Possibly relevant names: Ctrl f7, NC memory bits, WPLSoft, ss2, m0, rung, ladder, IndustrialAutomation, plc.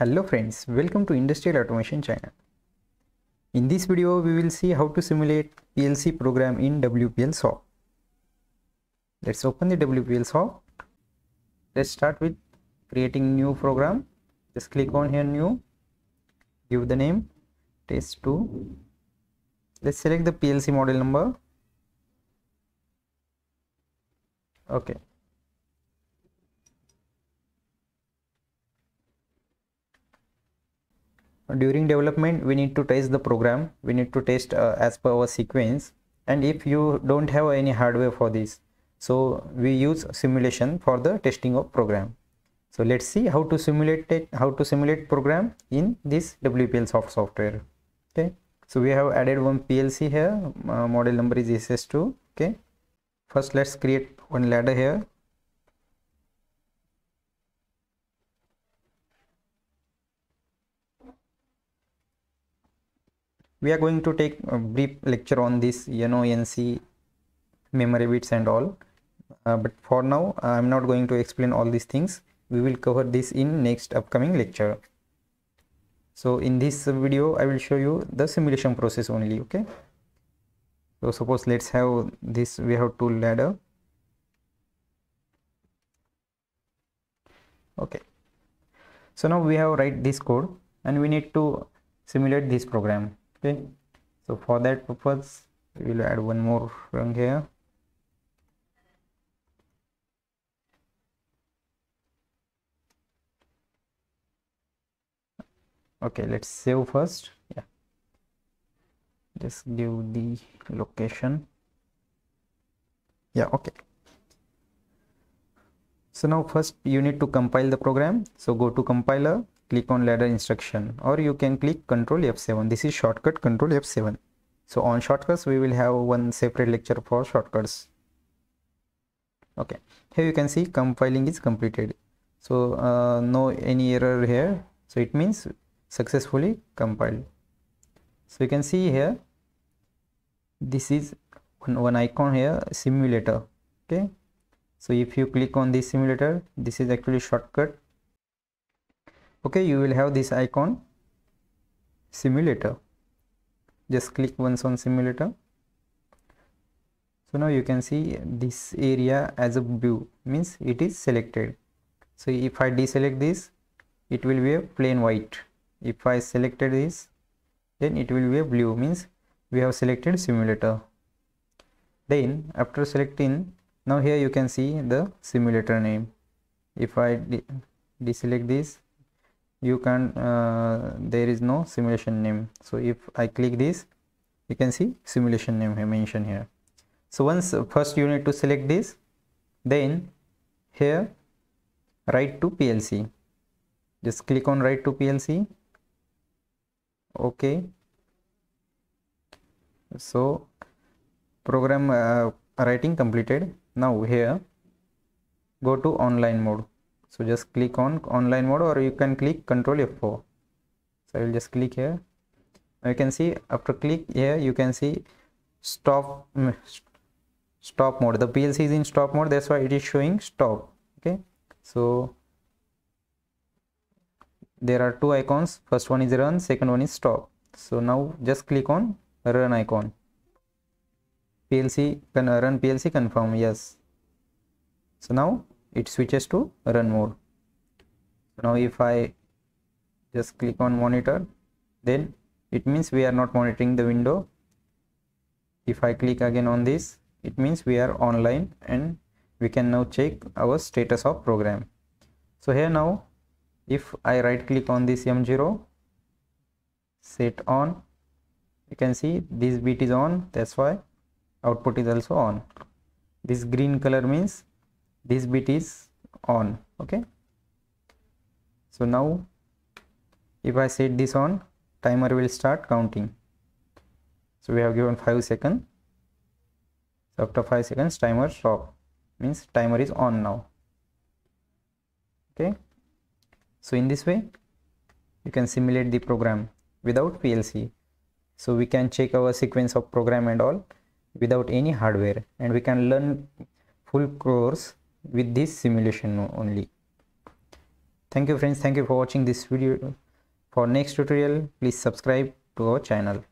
Hello friends, welcome to Industrial Automation channel. In this video we will see how to simulate PLC program in WPLSoft. Let's open the WPLSoft. Let's start with creating new program. Just click on here new. Give the name test2. Let's select the PLC model number. Okay. During development we need to test the program, we need to test as per our sequence, and if you don't have any hardware for this, so we use simulation for the testing of program. So let's see how to simulate it, how to simulate program in this WPLSoft software. Okay, so we have added one PLC here, model number is ss2. Okay, first let's create one ladder here. We are going to take a brief lecture on this, NC memory bits and all, but for now I'm not going to explain all these things. We will cover this in next upcoming lecture. So in this video I will show you the simulation process only. Okay, so suppose let's have this, we have two ladder. Okay, so now we have write this code and we need to simulate this program. Okay, so for that purpose we will add one more rung here. Okay, let's save first. Yeah, just give the location. Yeah, okay, so now first you need to compile the program. So go to compiler, click on ladder instruction, or you can click Ctrl f7. This is shortcut Ctrl f7. So on shortcuts we will have one separate lecture for shortcuts. Okay, here you can see compiling is completed. So no any error here, so it means successfully compiled. So you can see here this is one icon here, simulator. Okay, so if you click on this simulator, this is actually shortcut. Okay, you will have this icon simulator. Just click once on simulator. So now you can see this area as a view, means it is selected. So if I deselect this, it will be a plain white. If I selected this, then it will be a blue, means we have selected simulator. Then after selecting, now here you can see the simulator name. If I deselect this, you can there is no simulation name. So if I click this, you can see simulation name I mentioned here. So once first you need to select this, then here write to PLC. Just click on write to PLC. Okay, so program writing completed. Now here go to online mode. So just click on online mode, or you can click Ctrl f4. So I will just click here. Now you can see after click here you can see stop mode. The PLC is in stop mode, that's why it is showing stop. Okay, so there are two icons, first one is run, second one is stop. So now just click on run icon. PLC can run, PLC confirm, yes. So now it switches to run mode. Now if I just click on monitor, then it means we are not monitoring the window. If I click again on this, it means we are online and we can now check our status of program. So here now if I right click on this m0, set on, you can see this bit is on, that's why output is also on. This green color means this bit is on. Okay, so now if I set this on, timer will start counting. So we have given 5 seconds. So after 5 seconds timer stop, means timer is on now. Okay, so in this way you can simulate the program without PLC. So we can check our sequence of program and all without any hardware, and we can learn full course with this simulation only. Thank you friends, thank you for watching this video. For next tutorial, please subscribe to our channel.